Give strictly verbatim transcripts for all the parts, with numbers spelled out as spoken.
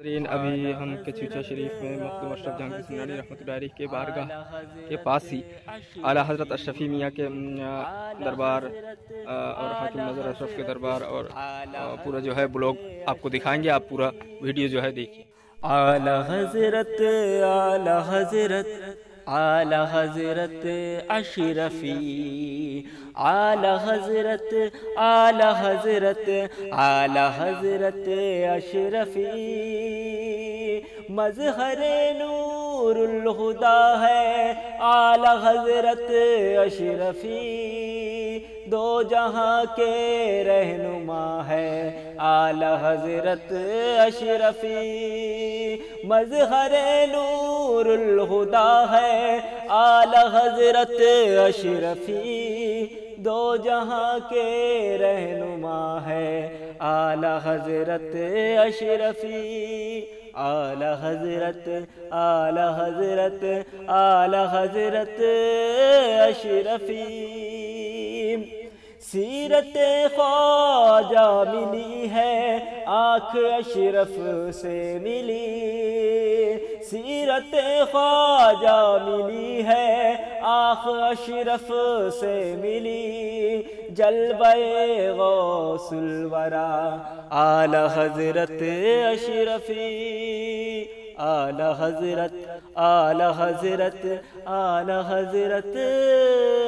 नाज़रीन, अभी हम कचूचा शरीफ में मखदूम अशरफ ज़ंगल सिनारी रहमतुल्लाह अलैह के बारगाह के पास ही आला हजरत अशरफी मियाँ के दरबार और हाफिज़ मज़दा अशरफ के दरबार और पूरा जो है ब्लॉग आपको दिखाएंगे। आप पूरा वीडियो जो है देखिए। आला हजरत आला हजरत आला हजरत अशरफी आला हजरत आला हजरत आला हजरत अशरफी मजहरे नूरुल हुदा है आला हजरत अशरफी दो जहां के रहनुमा है आला हजरत अशरफी मजहरे नूरुल हुदा है आला हजरत अशरफी दो जहां के रहनुमा है आला हजरत अशरफी आला हजरत आला हजरत आला हजरत अशरफी सीरत ख्वाजा मिली है आँख अशरफ से मिली सीरत ख्वाजा मिली है आँख अशरफ से मिली जलवे गौस वरा आला हजरत अशरफी आला हजरत आला हजरत आला हजरत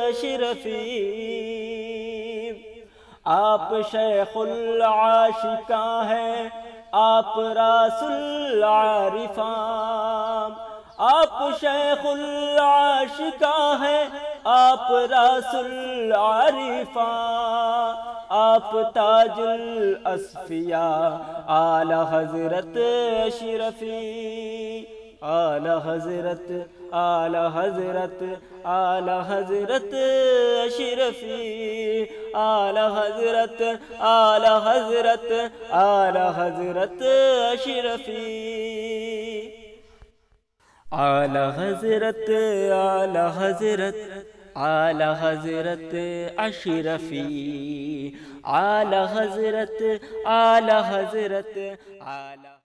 अशरफी आप शेखुल आशिका हैं आप रसूल आरिफा आप शेखुल आशिका हैं आप रसूल आरिफा आप ताज़ल असफिया आला हजरत अशरफी आला हजरत आला हजरत आला हजरत अशरफी आला हजरत आला हजरत आला हजरत अशरफी आला हजरत आला हजरत आला हजरत अशरफी आला हजरत आला हजरत आला